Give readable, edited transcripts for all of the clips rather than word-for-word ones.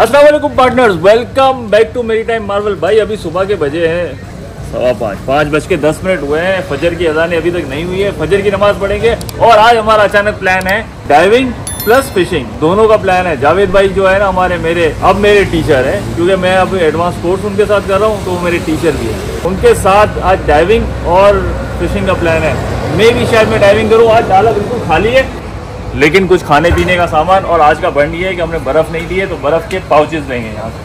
अस्सलाम वालेकुम partners, welcome back to मेरी टाइम मार्वल। भाई अभी सुबह के बजे हैं 5:05 हुए हैं। फजर की अजानें अभी तक नहीं हुई है। फजर की नमाज पढ़ेंगे और आज हमारा अचानक प्लान है डाइविंग प्लस फिशिंग, दोनों का प्लान है। जावेद भाई जो है ना हमारे मेरे टीचर हैं, क्योंकि मैं अब एडवांस कोर्स उनके साथ कर रहा हूँ तो वो मेरे टीचर भी हैं। उनके साथ आज डाइविंग और फिशिंग का प्लान है। मे भी शायद मैं डाइविंग करूँ। आज डाला बिल्कुल खाली है, लेकिन कुछ खाने पीने का सामान और आज का बन ये है कि हमने बर्फ़ नहीं ली है तो बर्फ़ के पाउचेस लेंगे। यहाँ से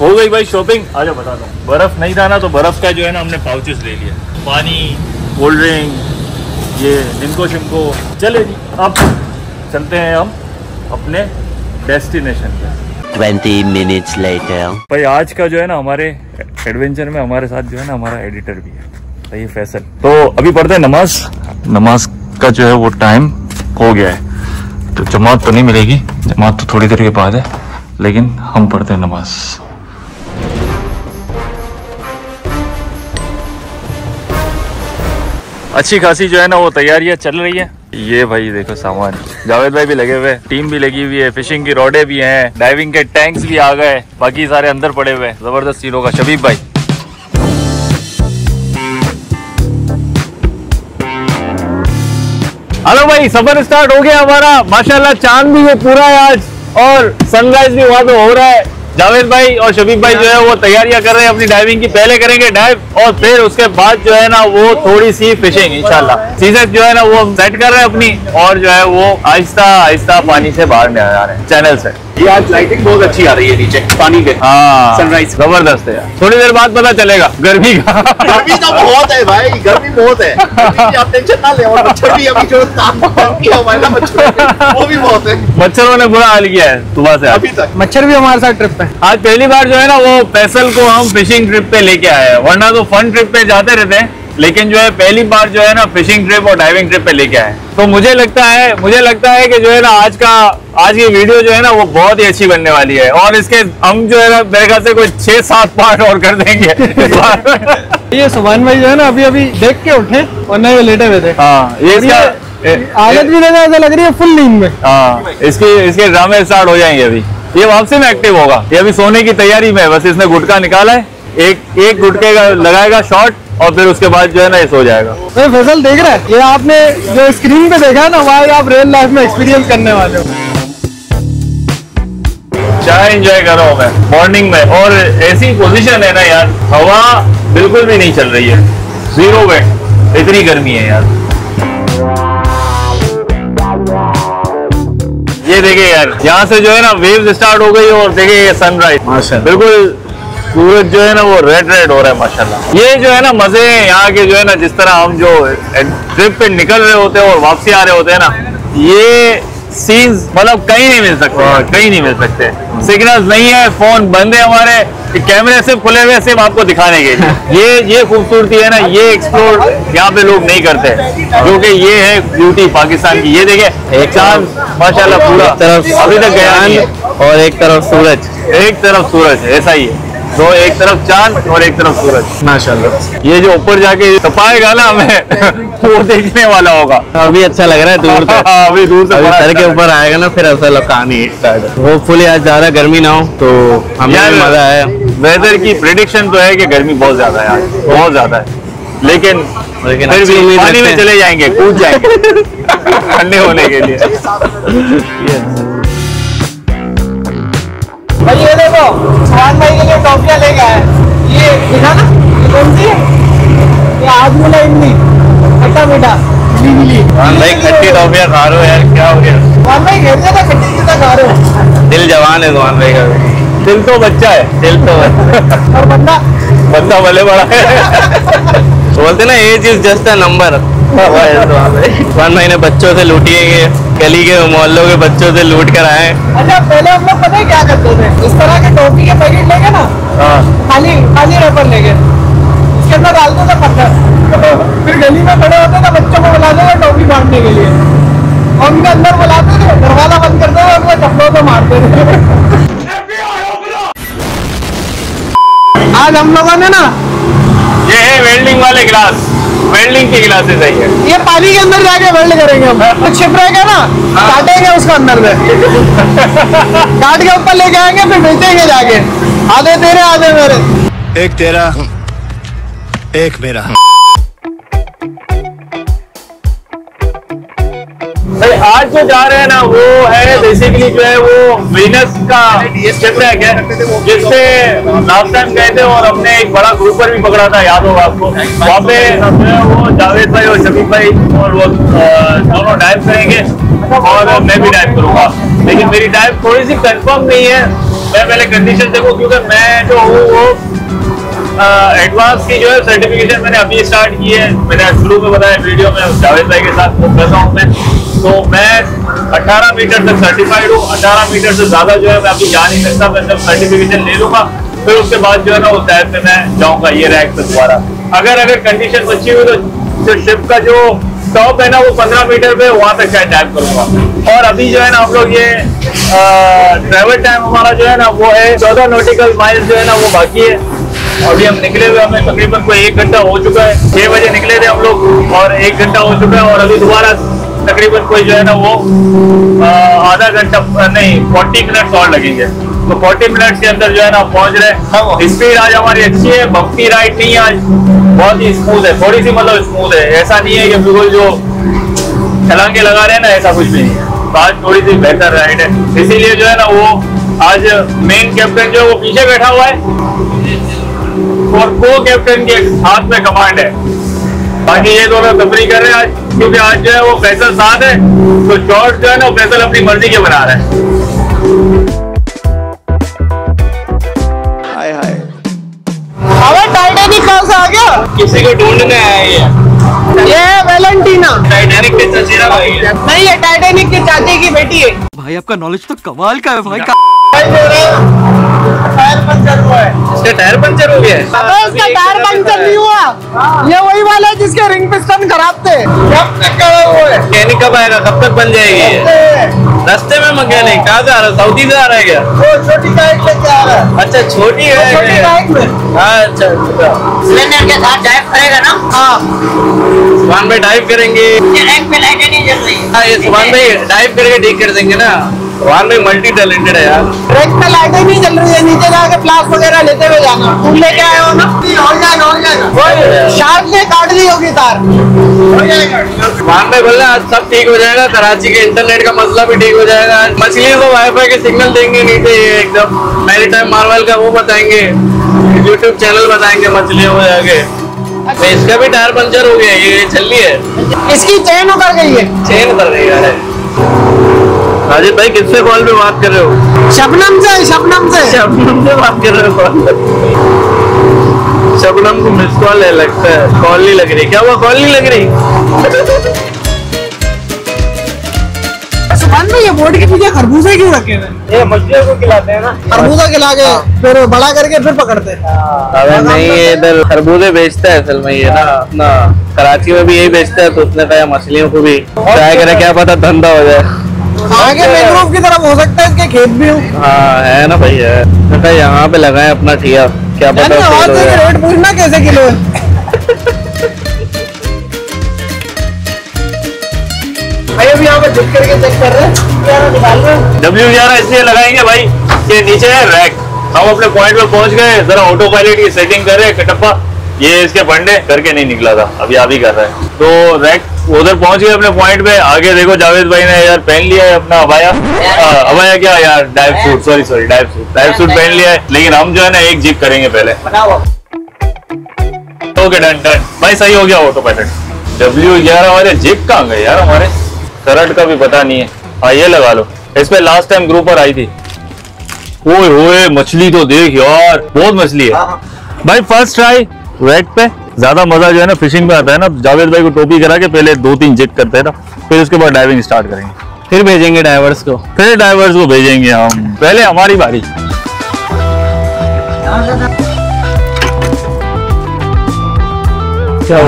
हो गई भाई शॉपिंग, आजा बताता हूँ। बर्फ़ नहीं था ना तो बर्फ़ का जो है ना हमने पाउचेस ले लिया, पानी, कोल्ड ड्रिंक, ये निमको शिमको। चले जी अब चलते हैं हम अपने डेस्टिनेशन पे। 20 मिनट्स लेटर। भाई आज का जो है ना हमारे एडवेंचर में हमारे साथ जो है ना हमारा एडिटर भी है ये फैसल। तो अभी पढ़ते हैं नमाज का जो है वो टाइम हो गया है तो जमात तो नहीं मिलेगी, जमात तो थोड़ी देर के बाद है, लेकिन हम पढ़ते हैं नमाज। अच्छी खासी जो है ना वो तैयारियां चल रही है। ये भाई देखो सामान, जावेद भाई भी लगे हुए, टीम भी लगी हुई है, फिशिंग की रोडे भी हैं, डाइविंग के टैंक्स भी आ गए, बाकी सारे अंदर पड़े हुए। जबरदस्त सीन होगा। शबीब भाई हेलो भाई, सफर स्टार्ट हो गया हमारा। माशाल्लाह चांद भी वो पूरा है आज और सनराइज भी वहां पे हो रहा है। जावेद भाई और शबीब भाई जो है वो तैयारियां कर रहे हैं अपनी डाइविंग की। पहले करेंगे डाइव और फिर उसके बाद जो है ना वो थोड़ी सी फिशिंग इंशाल्लाह। चीजें जो है ना वो हम सेट कर रहे हैं अपनी और जो है वो आहिस्ता आहिस्ता पानी से बाहर निकल आ रहे हैं चैनल से। ये आज लाइटिंग बहुत अच्छी आ रही है नीचे पानी के, हाँ सनराइज जबरदस्त है यार। थोड़ी देर बाद पता चलेगा। गर्मी का गर्मी तो बहुत है भाई, गर्मी बहुत है, आप टेंशन ना ले। और मच्छर भी अभी जो वो भी बहुत है, मच्छरों ने बुरा हाल किया है सुबह से अभी तक। मच्छर भी हमारे साथ ट्रिप पे। आज पहली बार जो है ना वो फैसल को हम फिशिंग ट्रिप पे लेके आए हैं, वरना तो फन ट्रिप पे जाते रहते हैं, लेकिन जो है पहली बार जो है ना फिशिंग ट्रिप और डाइविंग ट्रिप पे लेके आए। तो मुझे लगता है कि जो है ना आज की वीडियो जो है ना वो बहुत ही अच्छी बनने वाली है और इसके हम जो है ना मेरे ख्याल से कोई 6-7 पार्ट और कर देंगे इस बार। ये सुभान भाई जो है ना अभी देख के उठे और नहीं लेटे हुए थे। हाँ ये आदत भी लेना ऐसा लग रही है फुल नींद में। हाँ इसके ड्रामे स्टार्ट हो जाएंगे। अभी ये वापसी में एक्टिव होगा, ये अभी सोने की तैयारी में है, बस इसने गुटखा निकाला है, एक गुटके का लगाएगा शॉट और फिर उसके बाद जो है ना ये सो जाएगा। फैसल देख रहा है, ये आपने जो स्क्रीन पे देखा है ना वही आप रियल लाइफ में एक्सपीरियंस करने वाले हो। चाय एंजॉय कर रहा हूँ मैं मॉर्निंग में और ऐसी पोजीशन है ना यार, हवा बिल्कुल भी नहीं चल रही है, 0 वेट, इतनी गर्मी है यार। ये देखिए यार यहाँ से जो है ना वेव्स स्टार्ट हो गई और देखिए ये सनराइज माशाल्लाह, बिल्कुल सूरज जो है ना वो रेड रेड हो रहा है माशाल्लाह। ये जो है ना मजे हैं यहाँ के, जो है ना जिस तरह हम जो ट्रिप पे निकल रहे होते हैं और वापसी आ रहे होते हैं ना, ये सीन्स मतलब कहीं नहीं मिल सकते। सिग्नल्स नहीं है, फोन बंद है हमारे, कैमरे सिर्फ खुले हुए सिर्फ आपको दिखाने के लिए। ये खूबसूरती है ना, ये एक्सप्लोर यहाँ पे लोग नहीं करते, क्योंकि ये है ब्यूटी पाकिस्तान की। ये देखिए चांद माशाल्लाह पूरा तरफ अभी तक गया और एक तरफ सूरज ऐसा ही है, तो एक तरफ चांद और एक तरफ सूरज माशाल्लाह। ये जो ऊपर जाके तपाएगा ना हमें वो देखने वाला होगा। अभी अच्छा लग रहा है दूर तक, अभी दूर तक सर के ऊपर आएगा ना फिर ऐसा लकानी स्टार्ट। होपफुली आज ज्यादा गर्मी ना हो तो हमें मजा आया। वेदर की प्रेडिक्शन तो है कि गर्मी बहुत ज्यादा है आज, बहुत ज्यादा है, लेकिन फिर भी पानी में चले जाएंगे, कूद जाएंगे ठंडे होने के लिए। भाई ये देखो सुभान भाई के लिए टोपियाँ लेके आए, ये दिखा ना कौन सी है, ये आजमूला इमली खट्टा मीठा इमली। सुभान भाई खट्टी टोपियाँ खा रहे हो यार, क्या हो गया सुभान भाई, घेर जाता खट्टी चीज़ा खा रहे हो। दिल जवान है सुभान भाई का, दिल तो बच्चा है, और बंदा भले बड़ा है। बोलते ना age is just a number. Subhan भाई ने बच्चों से लूटिएंगे, गली के मोहल्लों के बच्चों से लूट कर आए। अच्छा पहले हम लोग पता है क्या करते थे, इस तरह के टोपी के पैकेट लेके ना, खाली रबर लेके इसके अंदर डालते थे पत्थर, तो फिर गली में खड़े होते थे, बच्चों को बुलाते थे टोपी बांटने के लिए और उनके अंदर बुलाते थे, दरवाजा बंद करते थे और उनको चप्पलों से मारते थे। आज हम लोगों ने ना ये है वेल्डिंग वाले ग्लास, वेल्डिंग की ग्लासेस आई है, ये पानी के अंदर जाके वेल्ड करेंगे हम। छिप रहेगा ना, काटेंगे उसको अंदर से, काट के ऊपर लेके आएंगे फिर बेचेंगे जाके, आधे तेरे आधे मेरे, एक तेरा एक मेरा। आज जो जा रहे हैं ना वो है बेसिकली जो है वो वीनस का स्टेप रैक है, जिससे लास्ट टाइम गए थे और हमने एक बड़ा ग्रुपर भी पकड़ा था, याद होगा आपको। वहाँ पे वो जावेद भाई और शबीब भाई और वो दोनों डाइव करेंगे और मैं भी डाइव करूँगा, लेकिन मेरी डाइव थोड़ी सी कंफर्म नहीं है। मैं पहले कंडीशन देखूँ, क्योंकि मैं जो हूँ वो एडवांस की जो है सर्टिफिकेशन मैंने अभी स्टार्ट की है। मैंने शुरू में बताया वीडियो में जावेद भाई के साथ कर रहा हूँ मैं, तो मैं 18 मीटर तक सर्टिफाइड हूँ। 18 मीटर से ज़्यादा जो है मैं अभी जा नहीं सकता, मैं जब सर्टिफिकेशन ले लूँगा फिर उसके बाद जो है ना उस टाइप में मैं जाऊँगा ये रैक पर दोबारा। अगर कंडीशन अच्छी हुई तो शिप का जो टॉप है ना वो 15 मीटर पे, वहाँ तक शायद टाइम करूँगा। और अभी जो है ना हम लोग ये ट्रैवल टाइम हमारा जो है ना वो है 14 नॉटिकल माइल जो है ना वो बाकी है। अभी हम निकले हुए हमें तकरीबन कोई 1 घंटा हो चुका है, 6 बजे निकले थे हम लोग और 1 घंटा हो चुका है। और अभी दोबारा तकरीबन कोई जो है ना वो आधा घंटा नहीं 40 मिनट्स और लगेंगे, तो 40 मिनट्स के अंदर जो है ना पहुंच रहे हैं। स्पीड आज हमारी अच्छी है, बम्पी राइड नहीं है आज, बहुत ही स्मूथ है, थोड़ी सी मतलब स्मूथ है। ऐसा नहीं है कि बिल्कुल जो छलांगे लगा रहे हैं ना ऐसा कुछ भी नहीं है, तो आज थोड़ी सी बेहतर राइड है। इसीलिए जो है ना वो आज मेन कैप्टन जो है वो पीछे बैठा हुआ है और को कैप्टन के हाथ में कमांड है, बाकी ये दोनों तफरी कर रहे हैं आज, क्योंकि आज जो है वो फैसल साथ है, तो शॉर्ट जो है ना वो फैसल अपनी मर्जी के बना रहा है। हाय हाय, अबे टाइटैनिक कहाँ से आ गया? किसी को ढूंढने आया ये वेलेंटीना। टाइटैनिक के चचेरा भाई है? नहीं, ये टाइटैनिक के चाचे की बेटी है। भाई आपका नॉलेज तो कमाल का है भाई। टायर पंचर हुआ है, इसका टायर पंचर हो गया है। इसका टायर पंचर नहीं हुआ, ये वही वाला है जिसके रिंग पिस्टन खराब थे। कब तक खड़ा हुआ है? मैकेनिक कब आएगा, कब तक बन जाएगी? रास्ते में मैकेनिक कहाँ जा रहा है? सऊदी से आ रहा है क्या? वो छोटी बाइक लेके आ रहा है। अच्छा छोटी है, छोटी बाइक में। अच्छा सिलेंडर के साथ डाइव करेगा ना? हाँ सुभान भाई डाइव करेंगे। हाँ ये सुभान भाई डाइव करके ठीक कर देंगे ना, वहाँ में मल्टी टैलेंटेड है यार। ब्रेक पे लाइटें नहीं चल रही है, नीचे जाके फ्लास्क वगैरह लेते हुए जाना। तुम लेके आए हो ना? शार्क ने काट ली होगी तार। वहाँ पे बोल रहे आज सब ठीक हो जाएगा, कराची के इंटरनेट का मसला भी ठीक हो जाएगा। मछली को वाईफाई के सिग्नल देंगे नीचे, ये एकदम मैरीटाइम मार्वल का वो बताएंगे, यूट्यूब चैनल बताएंगे मछलियों को जाके। इसका भी टायर पंचर हो गया, ये चल रही है, इसकी चेन उतर गई है। चेन उतर गई है। राजीव भाई किससे कॉल पे बात कर रहे हो? शबनम से। शबनम से? शबनम से बात कर रहे हो कॉल? शबनम को मिस कॉल है लगता है, कॉल नहीं लग रही। क्या हुआ, कॉल नहीं लग रही? सुभान भाई ये बोर्ड के पीछे खरबूजे क्यों रखे हैं? ये मछलियों को खिलाते हैं ना, खरबूजा खिला के फिर बड़ा करके फिर पकड़ते हैं। अरे नहीं ये इधर खरबूजे बेचता है असल में ये ना, अपना कराची में भी यही बेचता है, तो उसने कहा मछलियों को भी ट्राई करे, क्या पता धंधा हो जाए। आगे मैंग्रोव की तरफ हो सकता है, इसके खेत भी हो। हाँ है ना भाई, है तो यहाँ पे लगाए अपना ठिया, क्या पता रेट पूछना कैसे किलो है। भाई अभी यहाँ पे चेक करके चेक कर रहे हैं, W11 इसलिए लगाएंगे भाई कि नीचे है रैक। हम अपने पॉइंट पे पहुँच गए, जरा ऑटो पायलट की सेटिंग कर रहे कटप्पा, ये इसके फंडे करके नहीं निकला था, अभी आप ही कर रहे हैं। तो रैक उधर पहुंच गए अपने पॉइंट पे। आगे देखो जावेद भाई ने यार पहन लिया है अपना अबाया, अबाया क्या यार, dive suit, sorry dive suit पहन लिया है। लेकिन हम जो है ना एक जीप करेंगे पहले। ओके डन डन भाई, सही हो गया ऑटो पैलेट। W11 वाले जीप कहाँ गए यार हमारे? करंट का भी पता नहीं है। हाँ ये लगा लो, इस पे लास्ट टाइम ग्रुप पर आई थी। ओए होए मछली तो देख यार, बहुत मछली है भाई। फर्स्ट ट्राई रैक पे ज्यादा मजा जो है ना फिशिंग में आता है ना। जावेद भाई को टोपी करा के पहले 2-3 जिग करते हैं ना, फिर उसके बाद डाइविंग स्टार्ट करेंगे, फिर भेजेंगे डाइवर्स को, फिर डाइवर्स को भेजेंगे हम, पहले हमारी बारी।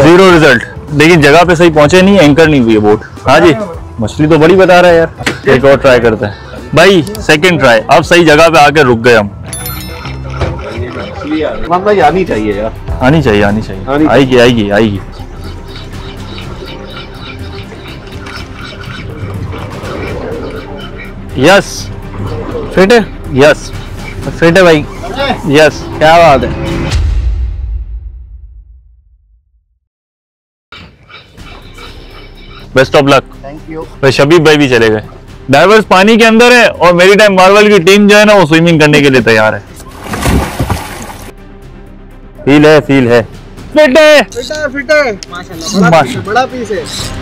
जीरो रिजल्ट, लेकिन जगह पे सही पहुंचे नहीं, एंकर नहीं हुई है बोट। हाँ जी मछली तो बड़ी बता रहा है यार, एक और ट्राई करते हैं भाई। सेकेंड ट्राई, अब सही जगह पे आके रुक गए हम। आनी चाहिए यार, आनी चाहिए आएगी आएगी आएगी। यस फिट है, यस फिट है भाई, यस क्या बात है। Best of luck. Thank you. भाई शबीब भाई भी चले गए। डाइवर्स पानी के अंदर है और मेरी टाइम मार्वल की टीम जो है ना वो स्विमिंग करने के लिए तैयार है। फील है, फील है, फिट है, फिट है, फिट है, माशाल्लाह, बड़ा पीस है।